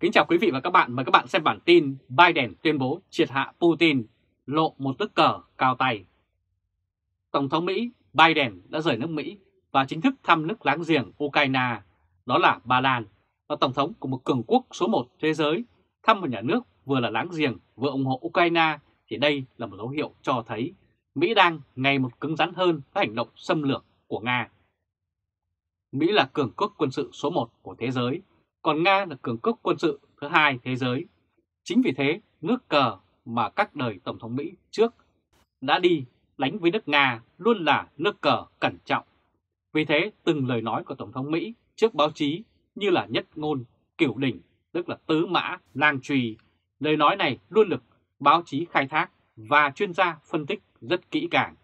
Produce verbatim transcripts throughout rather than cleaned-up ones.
Kính chào quý vị và các bạn, mời các bạn xem bản tin Biden tuyên bố triệt hạ Putin, lộ một bức cờ cao tay. Tổng thống Mỹ Biden đã rời nước Mỹ và chính thức thăm nước láng giềng Ukraine, đó là Ba Lan, và Tổng thống của một cường quốc số một thế giới thăm một nhà nước vừa là láng giềng vừa ủng hộ Ukraine thì đây là một dấu hiệu cho thấy Mỹ đang ngày một cứng rắn hơn với hành động xâm lược của Nga. Mỹ là cường quốc quân sự số một của thế giới, còn Nga là cường quốc quân sự thứ hai thế giới. Chính vì thế, nước cờ mà các đời Tổng thống Mỹ trước đã đi đánh với nước Nga luôn là nước cờ cẩn trọng. Vì thế, từng lời nói của Tổng thống Mỹ trước báo chí như là nhất ngôn cửu đỉnh, tức là tứ mã nan truy, lời nói này luôn được báo chí khai thác và chuyên gia phân tích rất kỹ càng.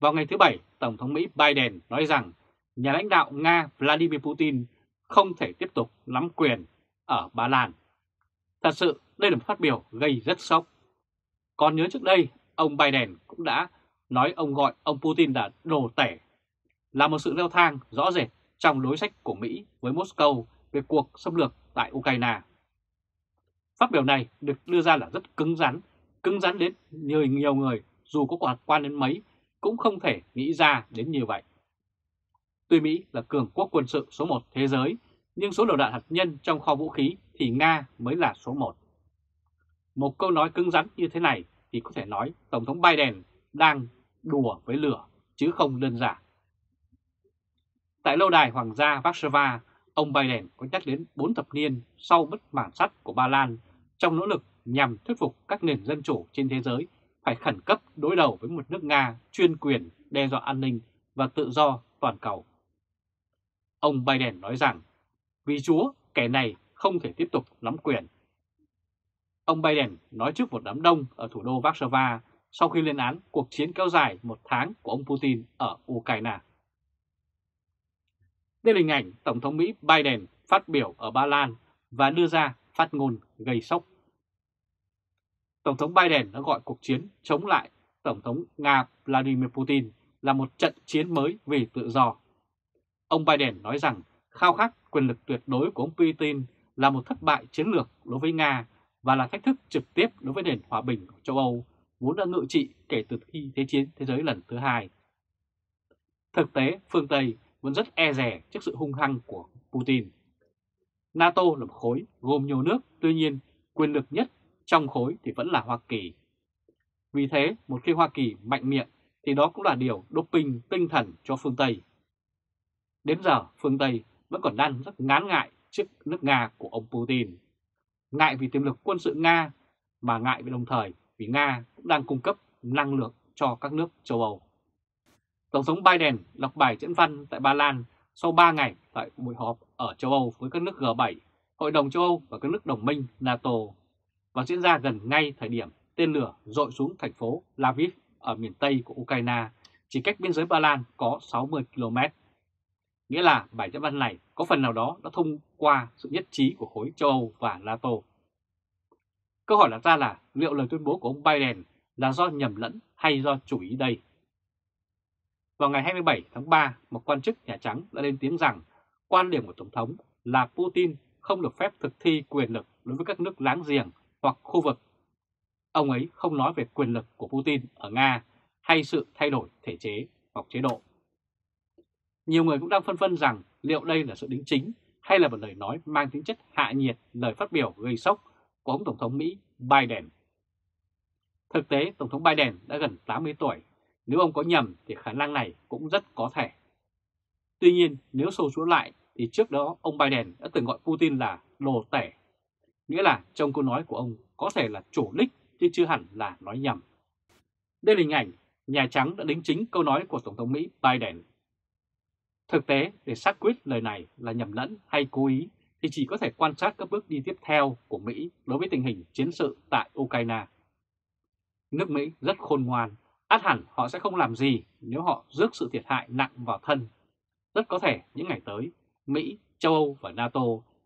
Vào ngày thứ Bảy, Tổng thống Mỹ Biden nói rằng nhà lãnh đạo Nga Vladimir Putin không thể tiếp tục nắm quyền ở Ba Lan. Thật sự, đây là một phát biểu gây rất sốc. Còn nhớ trước đây, ông Biden cũng đã nói ông gọi ông Putin là đồ tể, là một sự leo thang rõ rệt trong đối sách của Mỹ với Moscow về cuộc xâm lược tại Ukraine. Phát biểu này được đưa ra là rất cứng rắn, cứng rắn đến nhiều, nhiều người dù có quan quan đến mấy cũng không thể nghĩ ra đến như vậy. Tuy Mỹ là cường quốc quân sự số một thế giới, nhưng số đầu đạn hạt nhân trong kho vũ khí thì Nga mới là số một. Một câu nói cứng rắn như thế này thì có thể nói Tổng thống Biden đang đùa với lửa chứ không đơn giản. Tại lâu đài Hoàng gia Warsaw, ông Biden có nhắc đến bốn thập niên sau bức màn sắt của Ba Lan trong nỗ lực nhằm thuyết phục các nền dân chủ trên thế giới phải khẩn cấp đối đầu với một nước Nga chuyên quyền đe dọa an ninh và tự do toàn cầu. Ông Biden nói rằng, vì Chúa, kẻ này không thể tiếp tục nắm quyền. Ông Biden nói trước một đám đông ở thủ đô Warsaw sau khi lên án cuộc chiến kéo dài một tháng của ông Putin ở Ukraine. Đây là hình ảnh Tổng thống Mỹ Biden phát biểu ở Ba Lan và đưa ra phát ngôn gây sốc. Tổng thống Biden đã gọi cuộc chiến chống lại Tổng thống Nga Vladimir Putin là một trận chiến mới vì tự do. Ông Biden nói rằng khao khát quyền lực tuyệt đối của ông Putin là một thất bại chiến lược đối với Nga và là thách thức trực tiếp đối với nền hòa bình của châu Âu, vốn đã ngự trị kể từ khi Thế chiến thế giới lần thứ hai. Thực tế, phương Tây vẫn rất e dè trước sự hung hăng của Putin. NATO là một khối gồm nhiều nước, tuy nhiên quyền lực nhất trong khối thì vẫn là Hoa Kỳ. Vì thế, một khi Hoa Kỳ mạnh miệng thì đó cũng là điều doping tinh thần cho phương Tây. Đến giờ, phương Tây vẫn còn đang rất ngán ngại trước nước Nga của ông Putin. Ngại vì tiềm lực quân sự Nga, mà ngại vì đồng thời vì Nga cũng đang cung cấp năng lượng cho các nước châu Âu. Tổng thống Biden đọc bài diễn văn tại Ba Lan sau ba ngày tại buổi họp ở châu Âu với các nước G bảy, Hội đồng châu Âu và các nước đồng minh NATO, và diễn ra gần ngay thời điểm tên lửa dội xuống thành phố Lviv ở miền Tây của Ukraine, chỉ cách biên giới Ba Lan có sáu mươi ki lô mét. Nghĩa là bài diễn văn này có phần nào đó đã thông qua sự nhất trí của khối châu Âu và NATO. Câu hỏi đặt ra là liệu lời tuyên bố của ông Biden là do nhầm lẫn hay do chủ ý đây? Vào ngày hai mươi bảy tháng ba, một quan chức Nhà Trắng đã lên tiếng rằng quan điểm của Tổng thống là Putin không được phép thực thi quyền lực đối với các nước láng giềng hoặc khu vực. Ông ấy không nói về quyền lực của Putin ở Nga hay sự thay đổi thể chế hoặc chế độ. Nhiều người cũng đang phân vân rằng liệu đây là sự đính chính hay là một lời nói mang tính chất hạ nhiệt lời phát biểu gây sốc của ông Tổng thống Mỹ Biden. Thực tế, Tổng thống Biden đã gần tám mươi tuổi. Nếu ông có nhầm thì khả năng này cũng rất có thể. Tuy nhiên, nếu sâu chuỗi lại thì trước đó ông Biden đã từng gọi Putin là đồ tể. Nghĩa là trong câu nói của ông có thể là chủ đích chứ chưa hẳn là nói nhầm. Đây là hình ảnh Nhà Trắng đã đính chính câu nói của Tổng thống Mỹ Biden. Thực tế, để xác quyết lời này là nhầm lẫn hay cố ý thì chỉ có thể quan sát các bước đi tiếp theo của Mỹ đối với tình hình chiến sự tại Ukraine. Nước Mỹ rất khôn ngoan, ắt hẳn họ sẽ không làm gì nếu họ rước sự thiệt hại nặng vào thân. Rất có thể những ngày tới, Mỹ, châu Âu và NATO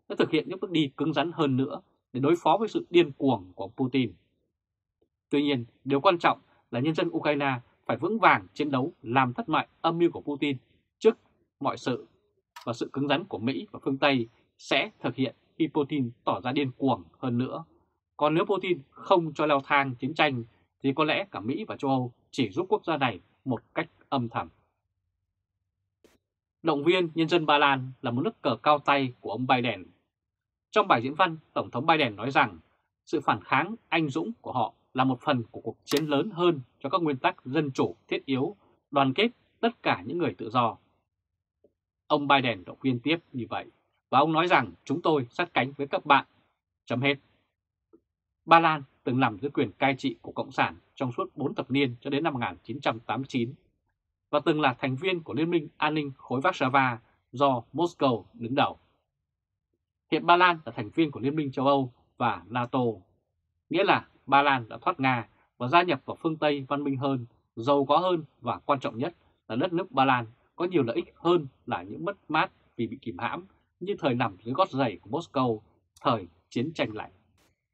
sẽ thực hiện những bước đi cứng rắn hơn nữa để đối phó với sự điên cuồng của Putin. Tuy nhiên, điều quan trọng là nhân dân Ukraine phải vững vàng chiến đấu làm thất bại âm mưu của Putin trước mọi sự, và sự cứng rắn của Mỹ và phương Tây sẽ thực hiện khi Putin tỏ ra điên cuồng hơn nữa. Còn nếu Putin không cho leo thang chiến tranh thì có lẽ cả Mỹ và châu Âu chỉ giúp quốc gia này một cách âm thầm. Động viên nhân dân Ba Lan là một nước cờ cao tay của ông Biden. Trong bài diễn văn, Tổng thống Biden nói rằng sự phản kháng anh dũng của họ là một phần của cuộc chiến lớn hơn cho các nguyên tắc dân chủ thiết yếu, đoàn kết tất cả những người tự do. Ông Biden động viên tiếp như vậy, và ông nói rằng chúng tôi sát cánh với các bạn, chấm hết. Ba Lan từng nằm dưới quyền cai trị của Cộng sản trong suốt bốn thập niên cho đến năm một nghìn chín trăm tám mươi chín, và từng là thành viên của Liên minh An ninh khối Warsaw do Moscow đứng đầu. Hiện Ba Lan là thành viên của Liên minh châu Âu và NATO, nghĩa là Ba Lan đã thoát Nga và gia nhập vào phương Tây văn minh hơn, giàu có hơn, và quan trọng nhất là đất nước Ba Lan có nhiều lợi ích hơn là những mất mát vì bị kìm hãm như thời nằm dưới gót giày của Moscow thời chiến tranh lạnh.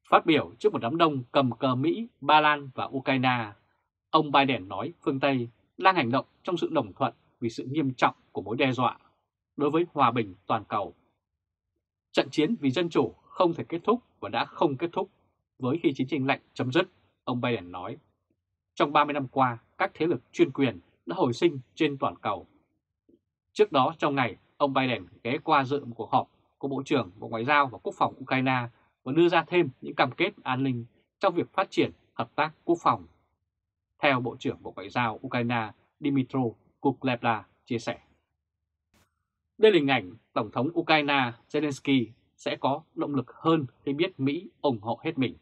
Phát biểu trước một đám đông cầm cờ Mỹ, Ba Lan và Ukraine, ông Biden nói phương Tây đang hành động trong sự đồng thuận vì sự nghiêm trọng của mối đe dọa đối với hòa bình toàn cầu. Trận chiến vì dân chủ không thể kết thúc và đã không kết thúc với khi chiến tranh lạnh chấm dứt, ông Biden nói. Trong ba mươi năm qua, các thế lực chuyên quyền đã hồi sinh trên toàn cầu. Trước đó trong ngày, ông Biden ghé qua dự một cuộc họp của Bộ trưởng Bộ Ngoại giao và Quốc phòng Ukraine và đưa ra thêm những cam kết an ninh trong việc phát triển hợp tác quốc phòng. Theo Bộ trưởng Bộ Ngoại giao Ukraine Dmytro Kuleba chia sẻ. Đây là hình ảnh Tổng thống Ukraine Zelensky sẽ có động lực hơn khi biết Mỹ ủng hộ hết mình.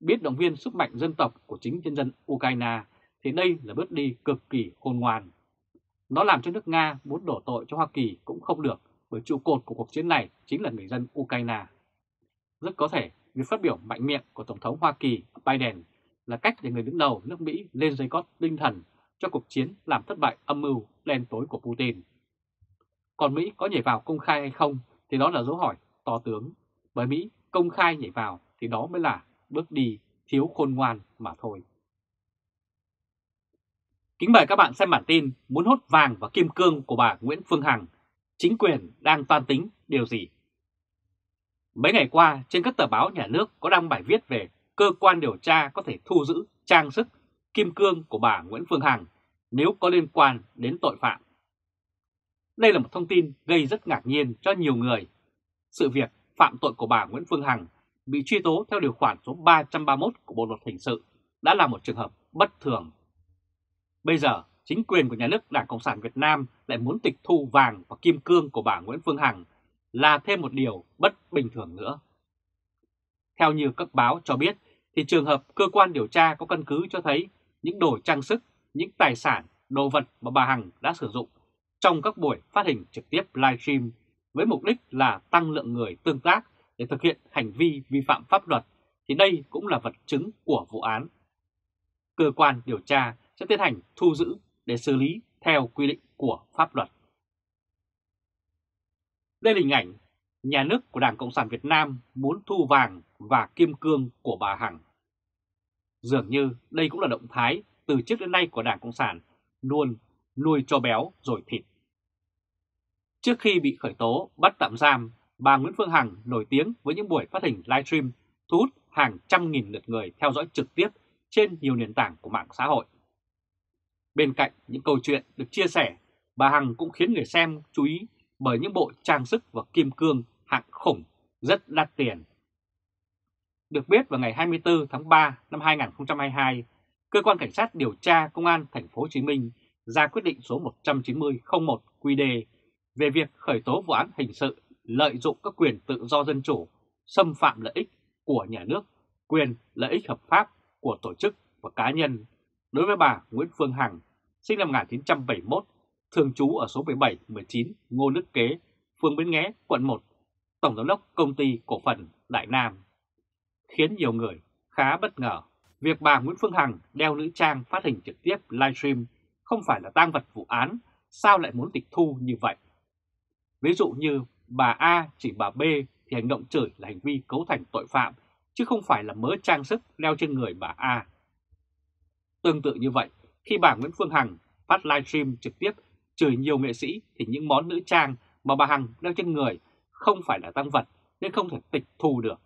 Biết động viên sức mạnh dân tộc của chính nhân dân Ukraine thì đây là bước đi cực kỳ khôn ngoan. Nó làm cho nước Nga muốn đổ tội cho Hoa Kỳ cũng không được, bởi trụ cột của cuộc chiến này chính là người dân Ukraine. Rất có thể việc phát biểu mạnh miệng của Tổng thống Hoa Kỳ Biden là cách để người đứng đầu nước Mỹ lên dây cót tinh thần cho cuộc chiến làm thất bại âm mưu đen tối của Putin. Còn Mỹ có nhảy vào công khai hay không thì đó là dấu hỏi to tướng, bởi Mỹ công khai nhảy vào thì đó mới là bước đi thiếu khôn ngoan mà thôi. Kính mời các bạn xem bản tin muốn hốt vàng và kim cương của bà Nguyễn Phương Hằng, chính quyền đang toan tính điều gì? Mấy ngày qua trên các tờ báo nhà nước có đăng bài viết về cơ quan điều tra có thể thu giữ trang sức kim cương của bà Nguyễn Phương Hằng nếu có liên quan đến tội phạm. Đây là một thông tin gây rất ngạc nhiên cho nhiều người. Sự việc phạm tội của bà Nguyễn Phương Hằng bị truy tố theo điều khoản số ba trăm ba mươi mốt của Bộ luật hình sự đã là một trường hợp bất thường. Bây giờ, chính quyền của nhà nước Đảng Cộng sản Việt Nam lại muốn tịch thu vàng và kim cương của bà Nguyễn Phương Hằng là thêm một điều bất bình thường nữa. Theo như các báo cho biết, thì trường hợp cơ quan điều tra có căn cứ cho thấy những đồ trang sức, những tài sản, đồ vật mà bà Hằng đã sử dụng trong các buổi phát hình trực tiếp livestream với mục đích là tăng lượng người tương tác để thực hiện hành vi vi phạm pháp luật, thì đây cũng là vật chứng của vụ án. Cơ quan điều tra sẽ tiến hành thu giữ để xử lý theo quy định của pháp luật. Đây là hình ảnh nhà nước của Đảng Cộng sản Việt Nam muốn thu vàng và kim cương của bà Hằng. Dường như đây cũng là động thái từ trước đến nay của Đảng Cộng sản luôn nuôi cho béo rồi thịt. Trước khi bị khởi tố, bắt tạm giam, bà Nguyễn Phương Hằng nổi tiếng với những buổi phát hình livestream thu hút hàng trăm nghìn lượt người theo dõi trực tiếp trên nhiều nền tảng của mạng xã hội. Bên cạnh những câu chuyện được chia sẻ, bà Hằng cũng khiến người xem chú ý bởi những bộ trang sức và kim cương hạng khủng rất đắt tiền. Được biết vào ngày hai mươi tư tháng ba năm hai nghìn không trăm hai mươi hai, cơ quan cảnh sát điều tra công an thành phố Hồ Chí Minh ra quyết định số một trăm chín mươi không một Q D về việc khởi tố vụ án hình sự lợi dụng các quyền tự do dân chủ, xâm phạm lợi ích của nhà nước, quyền lợi ích hợp pháp của tổ chức và cá nhân đối với bà Nguyễn Phương Hằng, sinh năm một nghìn chín trăm bảy mươi mốt, thường trú ở số mười bảy mười chín Ngô Đức Kế, phường Bến Nghé, quận một, tổng giám đốc công ty cổ phần Đại Nam. Khiến nhiều người khá bất ngờ, việc bà Nguyễn Phương Hằng đeo nữ trang phát hình trực tiếp livestream không phải là tang vật vụ án, sao lại muốn tịch thu như vậy? Ví dụ như bà A chỉ bà B thì hành động chửi là hành vi cấu thành tội phạm, chứ không phải là mớ trang sức đeo trên người bà A. Tương tự như vậy, khi bà Nguyễn Phương Hằng phát livestream trực tiếp chửi nhiều nghệ sĩ thì những món nữ trang mà bà Hằng đeo trên người không phải là tang vật nên không thể tịch thu được.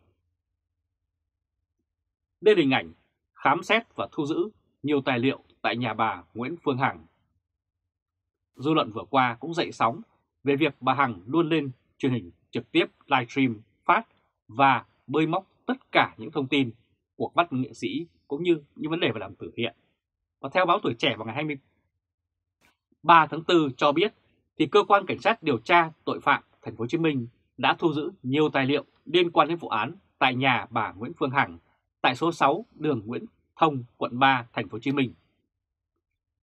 Đây là hình ảnh khám xét và thu giữ nhiều tài liệu tại nhà bà Nguyễn Phương Hằng. Dư luận vừa qua cũng dậy sóng về việc bà Hằng luôn lên truyền hình trực tiếp, livestream, phát và bơi móc tất cả những thông tin cuộc bắt nghệ sĩ cũng như những vấn đề về làm từ thiện. Và theo báo Tuổi Trẻ vào ngày hai mươi ba tháng tư cho biết thì cơ quan cảnh sát điều tra tội phạm thành phố Hồ Chí Minh đã thu giữ nhiều tài liệu liên quan đến vụ án tại nhà bà Nguyễn Phương Hằng tại số sáu đường Nguyễn Thông, quận ba, thành phố Hồ Chí Minh.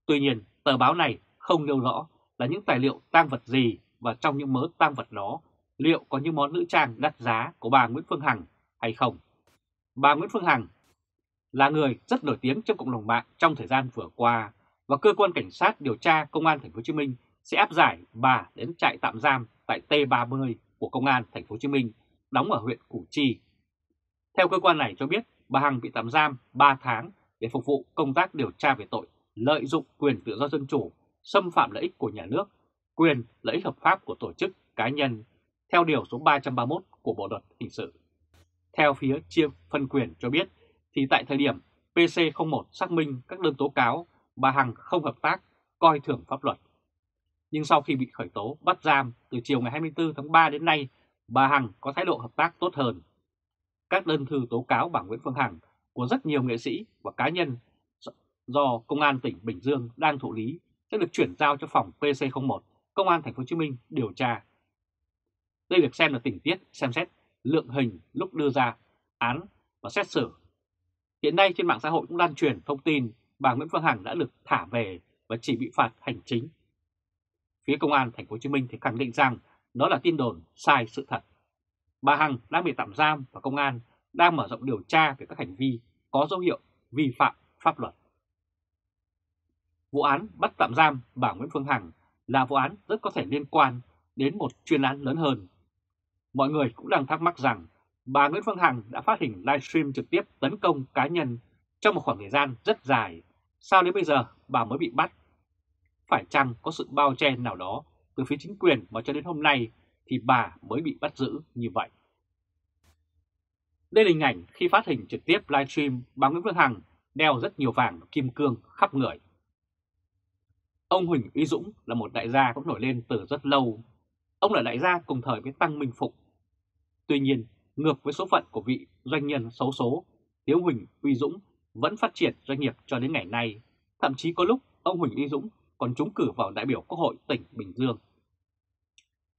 Tuy nhiên, tờ báo này không nêu rõ là những tài liệu tang vật gì và trong những mớ tang vật đó liệu có những món nữ trang đắt giá của bà Nguyễn Phương Hằng hay không. Bà Nguyễn Phương Hằng là người rất nổi tiếng trong cộng đồng mạng trong thời gian vừa qua và cơ quan cảnh sát điều tra công an thành phố Hồ Chí Minh sẽ áp giải bà đến trại tạm giam tại T ba mươi của công an thành phố Hồ Chí Minh đóng ở huyện Củ Chi. Theo cơ quan này cho biết, bà Hằng bị tạm giam ba tháng để phục vụ công tác điều tra về tội lợi dụng quyền tự do dân chủ, xâm phạm lợi ích của nhà nước, quyền lợi ích hợp pháp của tổ chức cá nhân theo điều số ba trăm ba mươi mốt của Bộ luật hình sự. Theo phía chia phân quyền cho biết thì tại thời điểm P C không một xác minh các đơn tố cáo, bà Hằng không hợp tác, coi thường pháp luật. Nhưng sau khi bị khởi tố bắt giam từ chiều ngày hai mươi tư tháng ba đến nay, bà Hằng có thái độ hợp tác tốt hơn. Các đơn thư tố cáo bà Nguyễn Phương Hằng của rất nhiều nghệ sĩ và cá nhân do Công an tỉnh Bình Dương đang thụ lý sẽ được chuyển giao cho phòng P C không một Công an thành phố Hồ Chí Minh điều tra. Đây được xem là tình tiết xem xét lượng hình lúc đưa ra án và xét xử. Hiện nay trên mạng xã hội cũng lan truyền thông tin bà Nguyễn Phương Hằng đã được thả về và chỉ bị phạt hành chính. Phía công an thành phố Hồ Chí Minh thì khẳng định rằng đó là tin đồn sai sự thật. Bà Hằng đang bị tạm giam và công an đang mở rộng điều tra về các hành vi có dấu hiệu vi phạm pháp luật. Vụ án bắt tạm giam bà Nguyễn Phương Hằng là vụ án rất có thể liên quan đến một chuyên án lớn hơn. Mọi người cũng đang thắc mắc rằng bà Nguyễn Phương Hằng đã phát hình livestream trực tiếp tấn công cá nhân trong một khoảng thời gian rất dài. Sao đến bây giờ bà mới bị bắt? Phải chăng có sự bao che nào đó từ phía chính quyền mà cho đến hôm nay thì bà mới bị bắt giữ như vậy? Đây là hình ảnh khi phát hình trực tiếp livestream, bà Nguyễn Phương Hằng đeo rất nhiều vàng kim cương khắp người. Ông Huỳnh Uy Dũng là một đại gia cũng nổi lên từ rất lâu. Ông là đại gia cùng thời với Tăng Minh Phụng. Tuy nhiên, ngược với số phận của vị doanh nhân xấu số, thì ông Huỳnh Uy Dũng vẫn phát triển doanh nghiệp cho đến ngày nay. Thậm chí có lúc ông Huỳnh Uy Dũng còn trúng cử vào đại biểu Quốc hội tỉnh Bình Dương.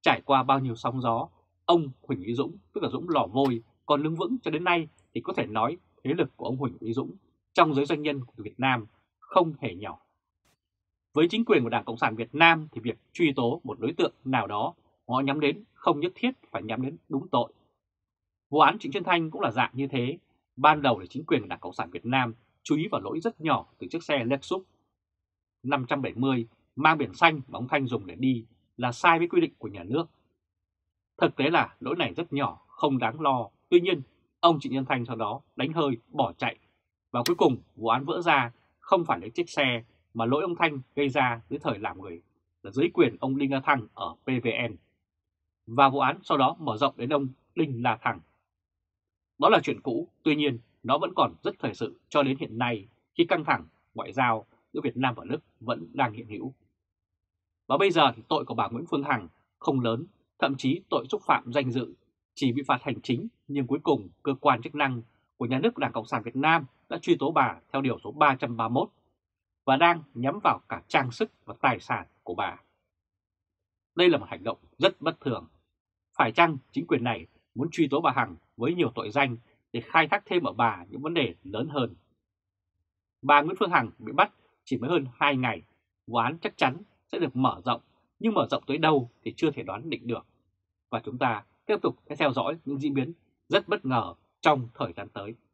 Trải qua bao nhiêu sóng gió, ông Huỳnh Uy Dũng, tức là Dũng lò vôi, còn đứng vững cho đến nay thì có thể nói thế lực của ông Huỳnh Uy Dũng trong giới doanh nhân của Việt Nam không hề nhỏ. Với chính quyền của Đảng Cộng sản Việt Nam thì việc truy tố một đối tượng nào đó họ nhắm đến không nhất thiết phải nhắm đến đúng tội. Vụ án Trịnh Xuân Thanh cũng là dạng như thế. Ban đầu là chính quyền của Đảng Cộng sản Việt Nam chú ý vào lỗi rất nhỏ từ chiếc xe Lexus năm trăm bảy mươi mang biển xanh mà ông Thanh dùng để đi là sai với quy định của nhà nước. Thực tế là lỗi này rất nhỏ, không đáng lo. Tuy nhiên, ông Trịnh Xuân Thanh sau đó đánh hơi bỏ chạy và cuối cùng vụ án vỡ ra không phải lấy chiếc xe mà lỗi ông Thanh gây ra dưới thời làm người là dưới quyền ông Đinh La Thăng ở pê vê en. Và vụ án sau đó mở rộng đến ông Đinh La Thăng. Đó là chuyện cũ, tuy nhiên nó vẫn còn rất thời sự cho đến hiện nay khi căng thẳng ngoại giao giữa Việt Nam và Đức vẫn đang hiện hữu. Và bây giờ thì tội của bà Nguyễn Phương Hằng không lớn, thậm chí tội xúc phạm danh dự chỉ bị phạt hành chính, nhưng cuối cùng cơ quan chức năng của nhà nước Đảng Cộng sản Việt Nam đã truy tố bà theo điều số ba trăm ba mươi mốt và đang nhắm vào cả trang sức và tài sản của bà. Đây là một hành động rất bất thường. Phải chăng chính quyền này muốn truy tố bà Hằng với nhiều tội danh để khai thác thêm ở bà những vấn đề lớn hơn? Bà Nguyễn Phương Hằng bị bắt chỉ mới hơn hai ngày, vụ án chắc chắn sẽ được mở rộng, nhưng mở rộng tới đâu thì chưa thể đoán định được. Và chúng ta tiếp tục sẽ theo dõi những diễn biến rất bất ngờ trong thời gian tới.